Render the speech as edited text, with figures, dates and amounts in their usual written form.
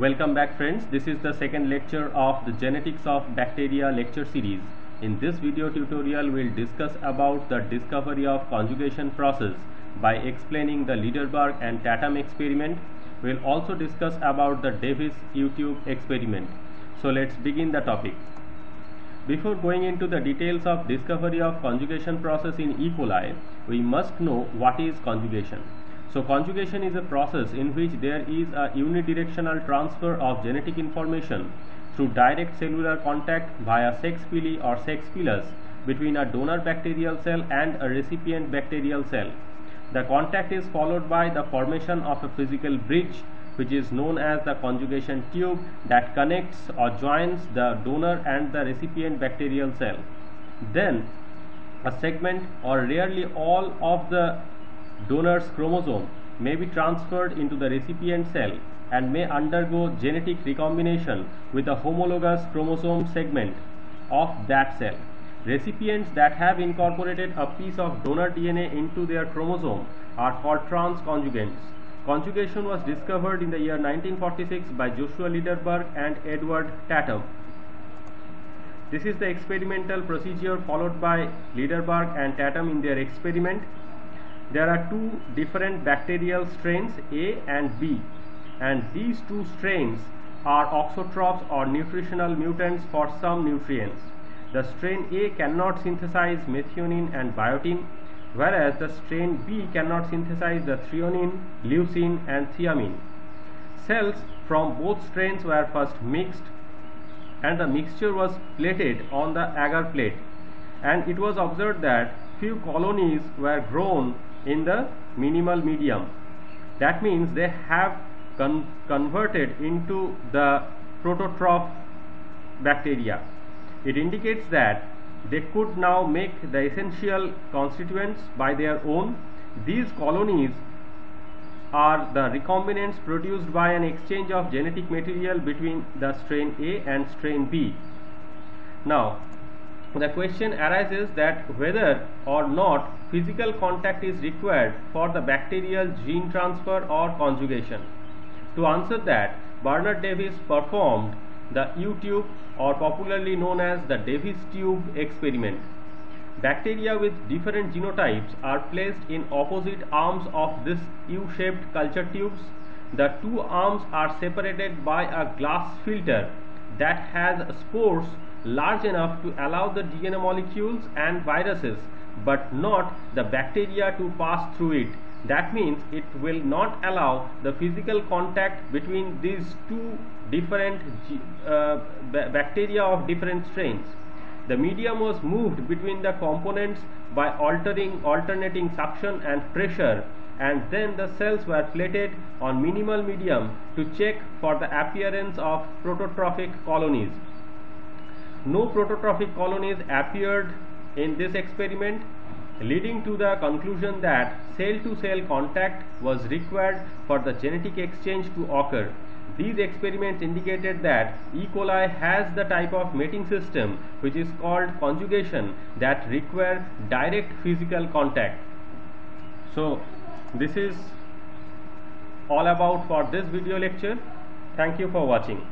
Welcome back, friends. This is the second lecture of the Genetics of Bacteria lecture series. In this video tutorial, we'll discuss about the discovery of conjugation process by explaining the Lederberg and Tatum experiment. We'll also discuss about the Davis YouTube experiment. So let's begin the topic. Before going into the details of discovery of conjugation process in E. coli, we must know what is conjugation. So conjugation is a process in which there is a unidirectional transfer of genetic information through direct cellular contact via sex pili or sex pilus between a donor bacterial cell and a recipient bacterial cell. The contact is followed by the formation of a physical bridge, which is known as the conjugation tube, that connects or joins the donor and the recipient bacterial cell. Then a segment or rarely all of the donor's chromosome may be transferred into the recipient cell and may undergo genetic recombination with a homologous chromosome segment of that cell. Recipients that have incorporated a piece of donor DNA into their chromosome are called transconjugates. Conjugation was discovered in the year 1946 by Joshua Lederberg and Edward Tatum. This is the experimental procedure followed by Lederberg and Tatum in their experiment. There are two different bacterial strains, A and B, and these two strains are auxotrophs or nutritional mutants for some nutrients. The strain A cannot synthesize methionine and biotin, whereas the strain B cannot synthesize the threonine, leucine and thiamine. Cells from both strains were first mixed, and the mixture was plated on the agar plate, and it was observed that few colonies were grown in the minimal medium. That means they have converted into the prototroph bacteria. It indicates that they could now make the essential constituents by their own. These colonies are the recombinants produced by an exchange of genetic material between the strain A and strain B. Now, the question arises that whether or not physical contact is required for the bacterial gene transfer or conjugation. To answer that, Bernard Davis performed the U-tube, or popularly known as the Davis tube experiment. Bacteria with different genotypes are placed in opposite arms of this U-shaped culture tubes. The two arms are separated by a glass filter that has spores large enough to allow the DNA molecules and viruses, but not the bacteria, to pass through it. That means it will not allow the physical contact between these two different bacteria of different strains. The medium was moved between the components by alternating suction and pressure, and then the cells were plated on minimal medium to check for the appearance of prototrophic colonies. No prototrophic colonies appeared in this experiment, leading to the conclusion that cell-to-cell contact was required for the genetic exchange to occur. These experiments indicated that E. coli has the type of mating system, which is called conjugation, that require direct physical contact. So this is all about for this video lecture. Thank you for watching.